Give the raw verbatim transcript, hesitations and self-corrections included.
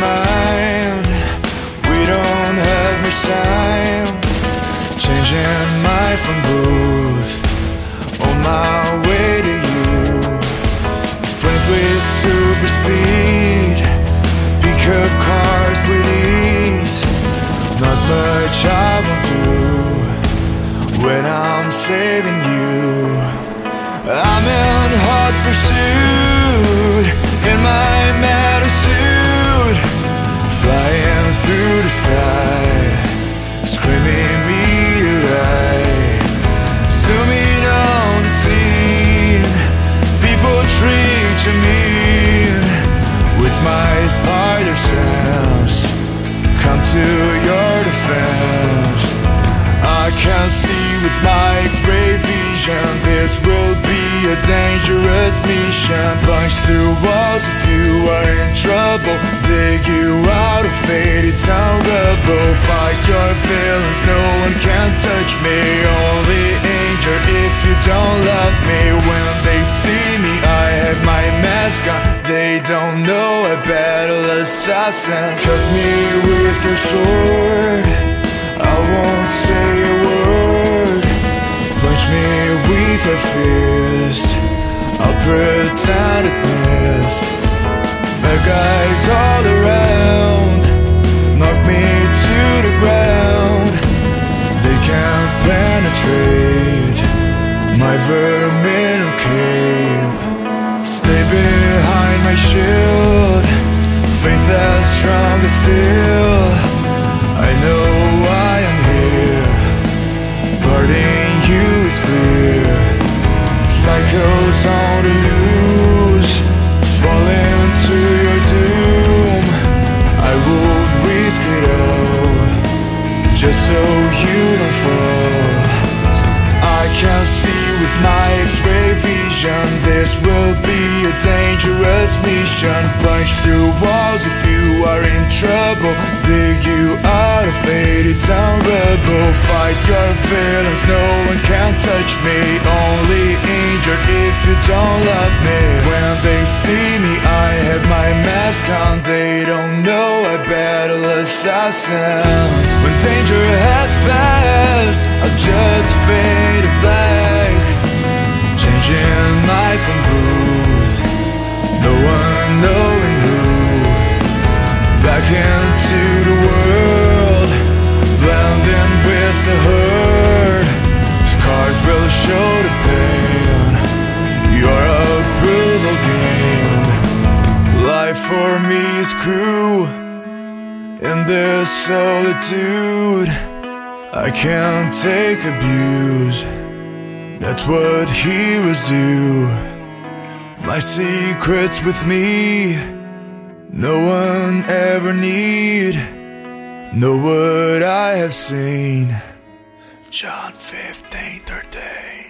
mind. We don't have much time. Changing my phone booth on my way to you. Sprint with super speed, pick up cars with ease. Not much I won't do when I'm saving you. I'm in hot pursuit in my metal suit, flying through the sky, screaming meteorite, zooming on the scene. People treat you mean with my spider sense. Come to your defense. I can't see with my X-ray vision. This will be a dangerous mission. Punch through walls if you are in trouble. Dig you out of faded town rubble. Fight your feelings, no one can touch me. Only injure if you don't love me. When they see me, I have my mask on. They don't know I battle assassins. Cut me with your sword, I won't say a word. Punch me with your fist, I'll pretend it missed. Bad guys all around, knock me to the ground. They can't penetrate my vermin cape. Stay behind my shield, faith that's stronger still. I know I am here, guarding you is clear. Psychos on the news, fall into your doom. I would risk it all, just so you don't fall. I can't see with my X-ray vision. This will be a dangerous mission. Punch through walls if you are in trouble. Dig you out of faded town rubble. Fight your feelings, no one can touch me. Only injured if you don't love me. When they see me, I have my mask on. They don't know I battle assassins. When danger has passed, I'll just fade black, changing my phone booth, no one knowing who. Back into the world, blending with the herd. Scars will show the pain, your approval gained. Life for me is cruel, in this solitude I can't take abuse. That's what heroes do. My secrets with me, no one ever need. Know what I have seen. John fifteen thirteen.